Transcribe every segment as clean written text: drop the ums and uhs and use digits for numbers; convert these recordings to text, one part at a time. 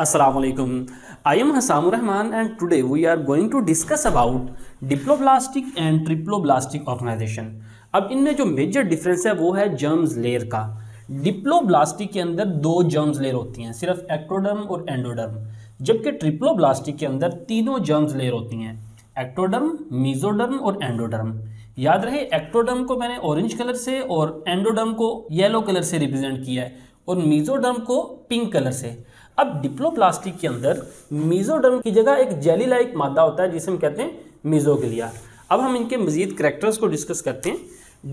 Assalamualaikum. I am Hasan Rahman and today we are going to discuss about diploblastic and triploblastic organization. अब इनमें जो major difference है वो है germs layer का। डिप्लोब्लास्टिक के अंदर दो जर्म्स लेयर होती हैं, सिर्फ एक्टोडर्म और एंडोडर्म, जबकि ट्रिप्लोब्लास्टिक के अंदर तीनों जर्म्स लेयर होती हैं, एक्टोडर्म, मीजोडर्म और एंडोडर्म। याद रहे एक्टोडर्म को मैंने ऑरेंज कलर से और एंडोडर्म को येलो कलर से रिप्रेजेंट किया है और मीजोडर्म को पिंक कलर से। अब डिप्लोब्लास्टिक के अंदर मीजोडर्म की जगह एक जेली लाइक मादा होता है जिसे हम कहते हैं मेसोग्लिया। अब हम इनके मजीद करैक्टर्स को डिस्कस करते हैं।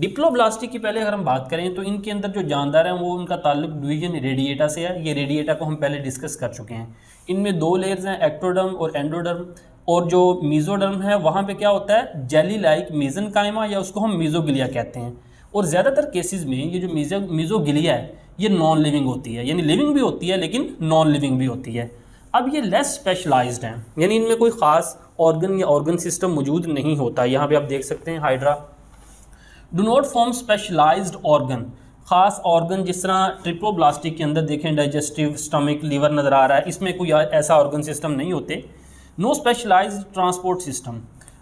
डिप्लोब्लास्टिक की पहले अगर हम बात करें तो इनके अंदर जो जानदार हैं वो उनका ताल्लुक डिवीजन रेडिएटा से है। ये रेडिएटा को हम पहले डिस्कस कर चुके हैं। इनमें दो लेयर्स हैं, एक्टोडर्म और एंडोडर्म, और जो मीजोडर्म है वहाँ पर क्या होता है, जेली लाइक मेसेनकाइमा या उसको हम मेसोग्लिया कहते हैं। और ज़्यादातर केसेस में ये जो मेसोग्लिया है ये नॉन लिविंग होती है, यानी लिविंग भी होती है लेकिन नॉन लिविंग भी होती है। अब ये लेस स्पेशलाइज्ड हैं, यानी इनमें कोई ख़ास ऑर्गन या ऑर्गन सिस्टम मौजूद नहीं होता। यहाँ पे आप देख सकते हैं hydra. Do not form specialised organ, ख़ास ऑर्गन जिस तरह ट्रिप्लोब्लास्टिक के अंदर देखें डाइजेस्टिव, स्टमक, लीवर नज़र आ रहा है, इसमें कोई ऐसा ऑर्गन सिस्टम नहीं होते। No specialised transport system.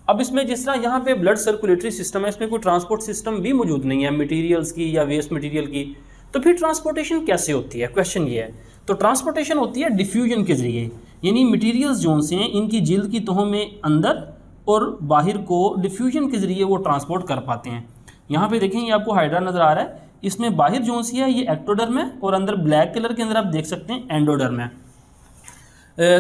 अब इसमें जिस तरह यहाँ पे ब्लड सर्कुलेटरी सिस्टम है, इसमें कोई ट्रांसपोर्ट सिस्टम भी मौजूद नहीं है मटेरियल्स की या वेस्ट मटेरियल की। तो फिर ट्रांसपोर्टेशन कैसे होती है, क्वेश्चन ये है। तो ट्रांसपोर्टेशन होती है डिफ्यूजन के ज़रिए, यानी मटेरियल्स जो से हैं इनकी जिल्द की तहों में अंदर और बाहर को डिफ्यूजन के ज़रिए वो ट्रांसपोर्ट कर पाते हैं। यहाँ पे देखें, ये आपको हाइड्रा नज़र आ रहा है, इसमें बाहर जो सी है ये एक्टोडर्म है और अंदर ब्लैक कलर के अंदर आप देख सकते हैं एंडोडर्म है।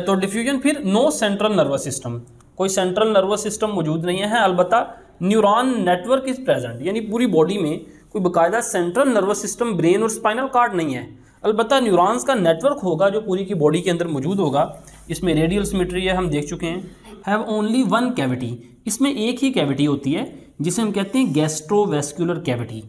तो डिफ्यूजन। फिर नो सेंट्रल नर्वस सिस्टम, कोई सेंट्रल नर्वस सिस्टम मौजूद नहीं है। अलबत्ता न्यूरॉन नेटवर्क इज़ प्रेजेंट, यानी पूरी बॉडी में कोई बाकायदा सेंट्रल नर्वस सिस्टम, ब्रेन और स्पाइनल कार्ड नहीं है। अलबत्ता न्यूरॉन्स का नेटवर्क होगा जो पूरी की बॉडी के अंदर मौजूद होगा। इसमें रेडियल सिमेट्री है, हम देख चुके हैं। हैव ओनली वन कैविटी, इसमें एक ही कैविटी होती है जिसे हम कहते हैं गैस्ट्रोवैस्कुलर कैविटी।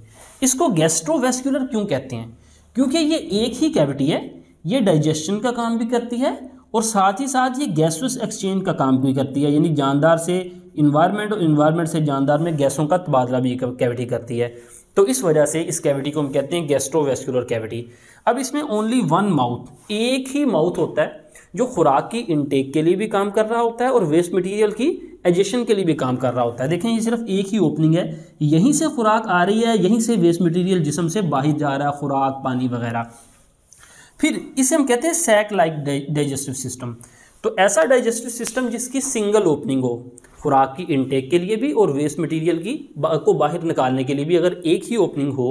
इसको गैस्ट्रोवैस्कुलर क्यों कहते हैं, क्योंकि ये एक ही कैविटी है, ये डाइजेशन का काम भी करती है और साथ ही साथ ये गैसोस एक्सचेंज का काम भी करती है, यानी जानदार से इन्वायरमेंट और इन्वायरमेंट से जानदार में गैसों का तबादला भी कैविटी करती है। तो इस वजह से इस कैविटी को हम कहते हैं गैस्ट्रोवैस्कुलर कैविटी। अब इसमें ओनली वन माउथ, एक ही माउथ होता है जो खुराक की इनटेक के लिए भी काम कर रहा होता है और वेस्ट मटेरियल की एजेशन के लिए भी काम कर रहा होता है। देखें, ये सिर्फ एक ही ओपनिंग है, यहीं से खुराक आ रही है, यहीं से वेस्ट मटेरियल जिसम से बाहर जा रहा है, खुराक, पानी वगैरह। फिर इसे हम कहते हैं सैक लाइक डाइजेस्टिव सिस्टम। तो ऐसा डाइजेस्टिव सिस्टम जिसकी सिंगल ओपनिंग हो, खुराक की इनटेक के लिए भी और वेस्ट मटेरियल की को बाहर निकालने के लिए भी अगर एक ही ओपनिंग हो,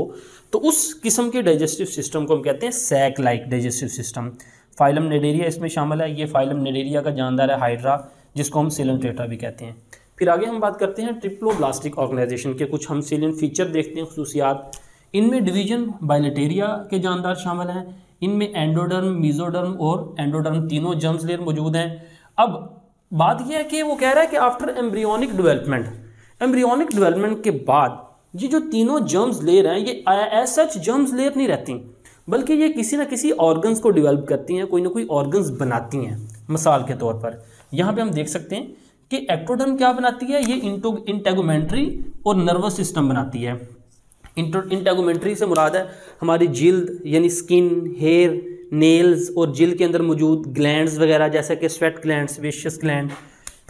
तो उस किस्म के डाइजेस्टिव सिस्टम को हम कहते हैं sac like digestive system. Phylum Cnidaria इसमें शामिल है। ये फाइलम निडेरिया का जानदार है हाइड्रा, जिसको हम सेलन टेट्रा भी कहते हैं। फिर आगे हम बात करते हैं ट्रिप्लोब्लास्टिक ऑर्गेनाइजेशन के कुछ हम सेलन फीचर देखते हैं, खसूसियात। इनमें डिवीजन बाइलेटेरिया के जानदार शामिल हैं। इनमें एंडोडर्म, मीजोडर्म और एंडोडर्म तीनों जर्म्स लेयर मौजूद हैं। अब बात यह है कि वो कह रहा है कि after embryonic development, embryonic development के बाद ये जो तीनों जर्म्स लेयर हैं ये एज सच जर्म्स लेयर नहीं रहती, बल्कि ये किसी ना किसी ऑर्गन्स को डेवलप करती हैं, कोई ना कोई ऑर्गन्स बनाती हैं। मिसाल के तौर पर यहाँ पे हम देख सकते हैं कि एक्टोडर्म क्या बनाती है, ये इंटेगुमेंट्री और नर्वस सिस्टम बनाती है। इंटेगुमेंट्री से मुराद है हमारी जिल्द, यानी स्किन, हेयर, नेल्स और जिल्द के अंदर मौजूद ग्लैंड्स वगैरह, जैसे कि स्वेट ग्लैंड्स, वेशियस ग्लैंड।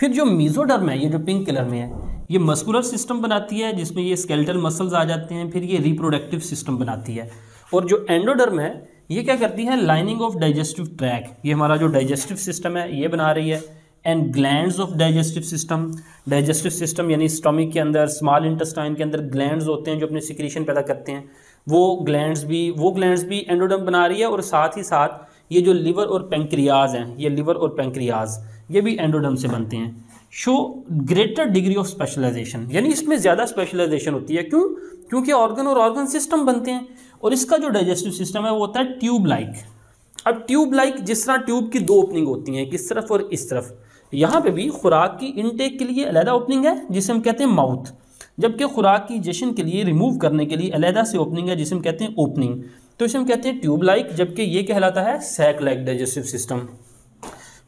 फिर जो मीजोडर्म है, ये जो पिंक कलर में है, ये मस्कुलर सिस्टम बनाती है जिसमें ये स्केलेटल मसल्स आ जाते हैं। फिर ये रिप्रोडक्टिव सिस्टम बनाती है। और जो एंडोडर्म है ये क्या करती है, लाइनिंग ऑफ डाइजेस्टिव ट्रैक, ये हमारा जो डाइजेस्टिव सिस्टम है ये बना रही है। And glands of digestive system, digestive system यानी स्टमक के अंदर, स्मॉल इंटेस्टाइन के अंदर ग्लैंड्स होते हैं जो अपने सिक्रीशन पैदा करते हैं, वो ग्लैंड्स भी एंडोडर्म बना रही है। और साथ ही साथ ये जो लिवर और पेंक्रियाज हैं, ये लिवर और पेंक्रियाज ये भी एंडोडर्म से बनते हैं। Show greater degree of specialisation, यानी इसमें ज़्यादा स्पेशलाइजेशन होती है। क्यों? क्योंकि ऑर्गन और ऑर्गन सिस्टम बनते हैं। और इसका जो डाइजेस्टिव सिस्टम है वो होता है ट्यूब लाइक। अब ट्यूब लाइक जिस तरह ट्यूब की दो ओपनिंग होती हैं, इस तरफ और इस तरफ, यहाँ पे भी खुराक की इनटेक के लिए अलहदा ओपनिंग है जिसे हम कहते हैं माउथ, जबकि खुराक की जेशन के लिए रिमूव करने के लिए अलहदा से ओपनिंग है जिसे हम कहते हैं ओपनिंग। तो इसे हम कहते हैं ट्यूब लाइक, जबकि ये कहलाता है सैक लाइक डाइजेस्टिव सिस्टम।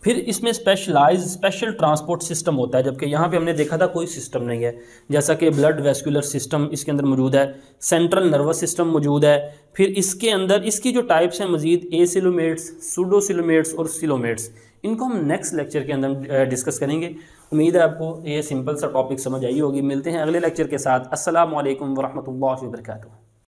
फिर इसमें स्पेशल ट्रांसपोर्ट सिस्टम होता है, जबकि यहाँ पे हमने देखा था कोई सिस्टम नहीं है, जैसा कि ब्लड वेस्कुलर सिस्टम इसके अंदर मौजूद है, सेंट्रल नर्वस सिस्टम मौजूद है। फिर इसके अंदर इसकी जो टाइप्स हैं मजीद एसिलोमेट्स, सूडोसिलोमेट्स और सिलोमेट्स, इनको हम नेक्स्ट लेक्चर के अंदर डिस्कस करेंगे। उम्मीद है आपको ये सिंपल सा टॉपिक समझ आई होगी। मिलते हैं अगले लेक्चर के साथ। अस्सलामु अलैकुम व रहमतुल्लाहि व बरकातुहू।